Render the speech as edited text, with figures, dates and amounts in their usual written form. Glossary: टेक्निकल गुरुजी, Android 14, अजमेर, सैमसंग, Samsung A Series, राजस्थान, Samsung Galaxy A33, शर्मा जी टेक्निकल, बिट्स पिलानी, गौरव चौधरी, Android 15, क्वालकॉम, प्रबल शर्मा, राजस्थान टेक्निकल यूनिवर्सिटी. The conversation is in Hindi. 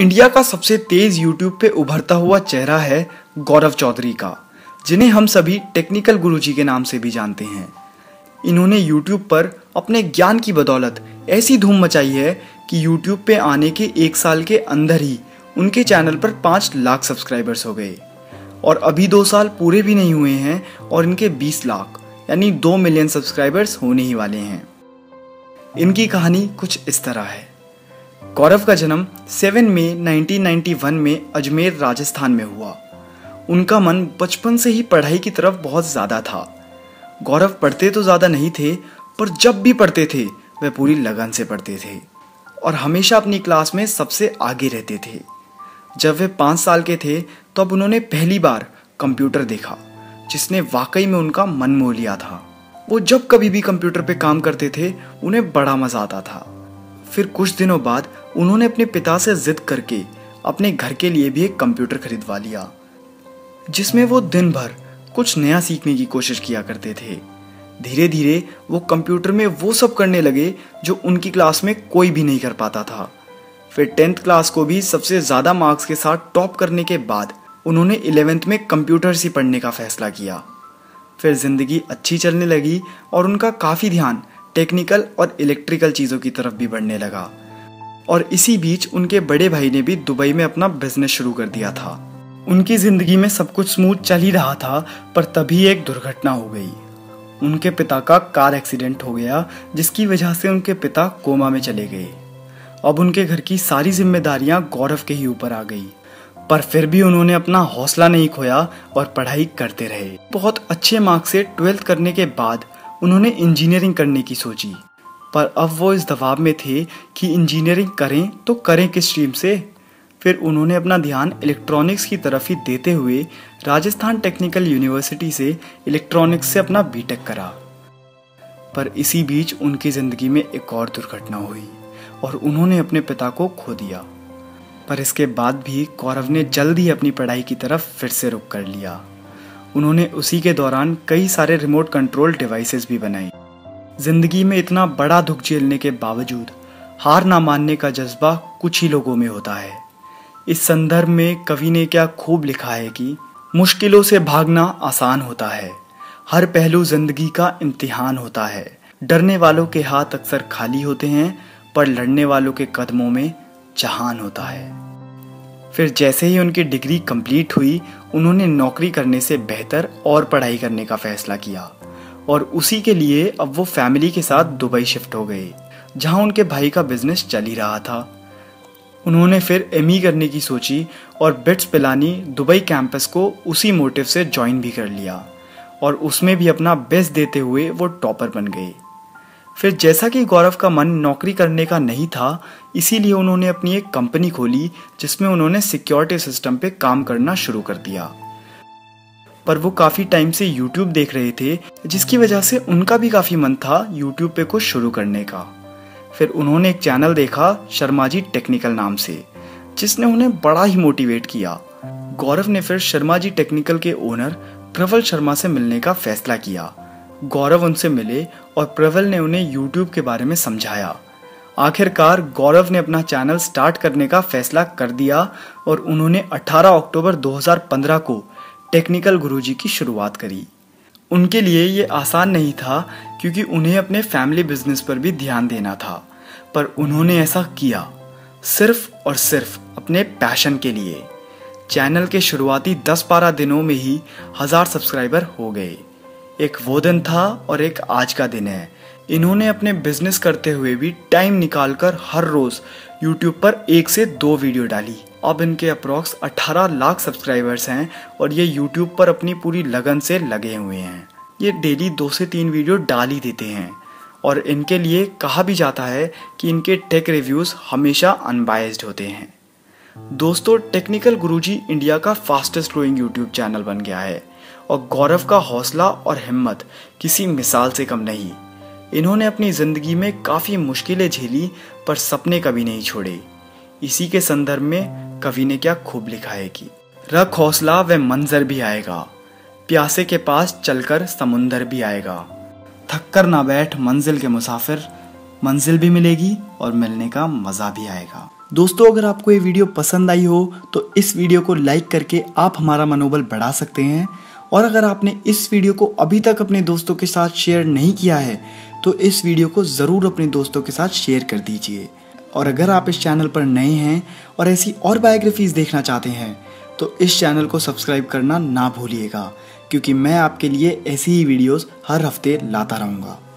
इंडिया का सबसे तेज यूट्यूब पे उभरता हुआ चेहरा है गौरव चौधरी का, जिन्हें हम सभी टेक्निकल गुरुजी के नाम से भी जानते हैं। इन्होंने यूट्यूब पर अपने ज्ञान की बदौलत ऐसी धूम मचाई है कि यूट्यूब पे आने के एक साल के अंदर ही उनके चैनल पर 5 लाख सब्सक्राइबर्स हो गए और अभी 2 साल पूरे भी नहीं हुए हैं और इनके 20 लाख यानी 2 मिलियन सब्सक्राइबर्स होने ही वाले हैं। इनकी कहानी कुछ इस तरह है। गौरव का जन्म 7 मई 1991 में अजमेर राजस्थान में हुआ। उनका मन बचपन से ही पढ़ाई की तरफ बहुत ज़्यादा था। गौरव पढ़ते तो ज़्यादा नहीं थे, पर जब भी पढ़ते थे वह पूरी लगन से पढ़ते थे और हमेशा अपनी क्लास में सबसे आगे रहते थे। जब वे 5 साल के थे तब उन्होंने पहली बार कंप्यूटर देखा, जिसने वाकई में उनका मन मोह लिया था। वो जब कभी भी कंप्यूटर पे काम करते थे उन्हें बड़ा मज़ा आता था। फिर कुछ दिनों बाद उन्होंने अपने पिता से जिद करके अपने घर के लिए भी एक कंप्यूटर खरीदवा लिया, जिसमें वो दिन भर कुछ नया सीखने की कोशिश किया करते थे। धीरे धीरे वो कंप्यूटर में वो सब करने लगे जो उनकी क्लास में कोई भी नहीं कर पाता था। फिर 10th क्लास को भी सबसे ज़्यादा मार्क्स के साथ टॉप करने के बाद उन्होंने 11th में कंप्यूटर से पढ़ने का फैसला किया। फिर ज़िंदगी अच्छी चलने लगी और उनका काफ़ी ध्यान टेक्निकल और इलेक्ट्रिकल चीज़ों की तरफ भी बढ़ने लगा। और इसी बीच उनके बड़े भाई ने भी दुबई में अपना बिजनेस शुरू कर दिया था। उनकी ज़िंदगी में सब कुछ स्मूथ चल ही रहा था, पर तभी एक दुर्घटना हो गई। उनके पिता का कार एक्सीडेंट हो गया, जिसकी वजह से उनके पिता कोमा में चले गए। अब उनके घर की सारी जिम्मेदारियां गौरव के ही ऊपर आ गई, पर फिर भी उन्होंने अपना हौसला नहीं खोया और पढ़ाई करते रहे। बहुत अच्छे मार्क्स से 12th करने के बाद उन्होंने इंजीनियरिंग करने की सोची, पर अब वो इस दबाव में थे कि इंजीनियरिंग करें तो करें किस स्ट्रीम से। फिर उन्होंने अपना ध्यान इलेक्ट्रॉनिक्स की तरफ ही देते हुए राजस्थान टेक्निकल यूनिवर्सिटी से इलेक्ट्रॉनिक्स से अपना बीटेक करा। पर इसी बीच उनकी ज़िंदगी में एक और दुर्घटना हुई और उन्होंने अपने पिता को खो दिया। पर इसके बाद भी गौरव ने जल्द ही अपनी पढ़ाई की तरफ फिर से रुख कर लिया। उन्होंने उसी के दौरान कई सारे रिमोट कंट्रोल डिवाइसेस भी बनाई। ज़िंदगी में इतना बड़ा दुख झेलने के बावजूद हार ना मानने का जज्बा कुछ ही लोगों में होता है। इस संदर्भ में कवि ने क्या खूब लिखा है कि मुश्किलों से भागना आसान होता है, हर पहलू जिंदगी का इम्तिहान होता है। डरने वालों के हाथ अक्सर खाली होते हैं, पर लड़ने वालों के कदमों में जहान होता है। फिर जैसे ही उनकी डिग्री कंप्लीट हुई, उन्होंने नौकरी करने से बेहतर और पढ़ाई करने का फैसला किया और उसी के लिए अब वो फैमिली के साथ दुबई शिफ्ट हो गए, जहाँ उनके भाई का बिजनेस चल ही रहा था। उन्होंने फिर एमई करने की सोची और बिट्स पिलानी दुबई कैंपस को उसी मोटिव से ज्वाइन भी कर लिया और उसमें भी अपना बेस्ट देते हुए वो टॉपर बन गए। फिर जैसा कि गौरव का मन नौकरी करने का नहीं था, इसीलिए उन्होंने अपनी एक कंपनी खोली, जिसमें उन्होंने सिक्योरिटी सिस्टम पे काम करना शुरू कर दिया। पर वो काफ़ी टाइम से यूट्यूब देख रहे थे, जिसकी वजह से उनका भी काफ़ी मन था यूट्यूब पे कुछ शुरू करने का। फिर उन्होंने एक चैनल देखा शर्मा जी टेक्निकल नाम से, जिसने उन्हें बड़ा ही मोटिवेट किया। गौरव ने फिर शर्मा जी टेक्निकल के ओनर प्रबल शर्मा से मिलने का फैसला किया। गौरव उनसे मिले और प्रबल ने उन्हें YouTube के बारे में समझाया। आखिरकार गौरव ने अपना चैनल स्टार्ट करने का फैसला कर दिया और उन्होंने 18 अक्टूबर 2015 को टेक्निकल गुरुजी की शुरुआत करी। उनके लिए ये आसान नहीं था, क्योंकि उन्हें अपने फैमिली बिजनेस पर भी ध्यान देना था, पर उन्होंने ऐसा किया सिर्फ और सिर्फ अपने पैशन के लिए। चैनल के शुरुआती 10-12 दिनों में ही 1000 सब्सक्राइबर हो गए। एक वो दिन था और एक आज का दिन है। इन्होंने अपने बिजनेस करते हुए भी टाइम निकालकर हर रोज़ यूट्यूब पर 1 से 2 वीडियो डाली। अब इनके अप्रॉक्स 18 लाख सब्सक्राइबर्स हैं और ये यूट्यूब पर अपनी पूरी लगन से लगे हुए हैं। ये डेली 2 से 3 वीडियो डाल ही देते हैं और इनके लिए कहा भी जाता है कि इनके टेक रिव्यूज़ हमेशा अनबायस्ड होते हैं। दोस्तों, टेक्निकल गुरुजी इंडिया का फास्टेस्ट ग्रोइंग यूट्यूब चैनल बन गया है और गौरव का हौसला और हिम्मत किसी मिसाल से कम नहीं। इन्होंने अपनी ज़िंदगी में काफ़ी मुश्किलें झेली, पर सपने कभी नहीं छोड़े। इसी के संदर्भ में कवि ने क्या खूब लिखा है कि रख हौसला वह मंजर भी आएगा, प्यासे के पास चलकर समुंदर भी आएगा। थक कर ना बैठ मंजिल के मुसाफिर, मंजिल भी मिलेगी और मिलने का मज़ा भी आएगा। दोस्तों अगर आपको ये वीडियो पसंद आई हो तो इस वीडियो को लाइक करके आप हमारा मनोबल बढ़ा सकते हैं, और अगर आपने इस वीडियो को अभी तक अपने दोस्तों के साथ शेयर नहीं किया है तो इस वीडियो को ज़रूर अपने दोस्तों के साथ शेयर कर दीजिए। और अगर आप इस चैनल पर नए हैं और ऐसी और बायोग्राफीज़ देखना चाहते हैं तो इस चैनल को सब्सक्राइब करना ना भूलिएगा, क्योंकि मैं आपके लिए ऐसी ही वीडियोस हर हफ्ते लाता रहूँगा।